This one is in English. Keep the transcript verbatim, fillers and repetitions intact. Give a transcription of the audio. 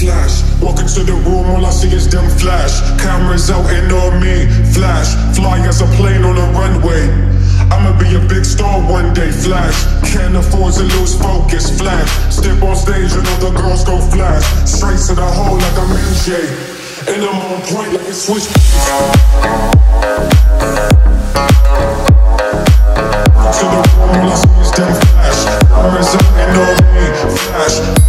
Flash, walk into the room, all I see is them flash. Cameras out and on me, flash. Fly as a plane on a runway. I'ma be a big star one day, flash. Can't afford to lose focus, flash. Step on stage and all the girls go flash. Straight to the hole like I'm M J, and I'm on point like a switch. To the room, all I see is them flash. Cameras out and on me, flash.